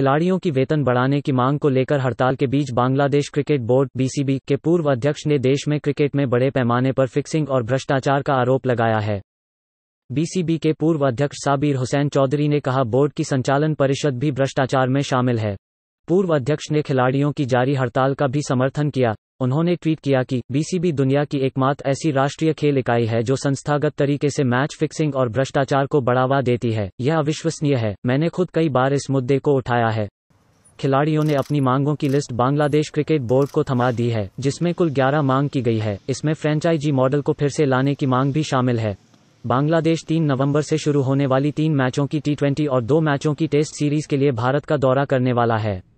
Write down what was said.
खिलाड़ियों की वेतन बढ़ाने की मांग को लेकर हड़ताल के बीच बांग्लादेश क्रिकेट बोर्ड (बीसीबी) के पूर्व अध्यक्ष ने देश में क्रिकेट में बड़े पैमाने पर फिक्सिंग और भ्रष्टाचार का आरोप लगाया है। बीसीबी के पूर्व अध्यक्ष साबीर हुसैन चौधरी ने कहा, बोर्ड की संचालन परिषद भी भ्रष्टाचार में शामिल है। पूर्व अध्यक्ष ने खिलाड़ियों की जारी हड़ताल का भी समर्थन किया। उन्होंने ट्वीट किया कि बीसीबी दुनिया की एकमात्र ऐसी राष्ट्रीय खेल इकाई है जो संस्थागत तरीके से मैच फिक्सिंग और भ्रष्टाचार को बढ़ावा देती है। यह अविश्वसनीय है। मैंने खुद कई बार इस मुद्दे को उठाया है। खिलाड़ियों ने अपनी मांगों की लिस्ट बांग्लादेश क्रिकेट बोर्ड को थमा दी है, जिसमें कुल 11 मांग की गई है। इसमें फ्रेंचाइजी मॉडल को फिर से लाने की मांग भी शामिल है। बांग्लादेश 3 नवंबर से शुरू होने वाली 3 मैचों की T20 और 2 मैचों की टेस्ट सीरीज के लिए भारत का दौरा करने वाला है।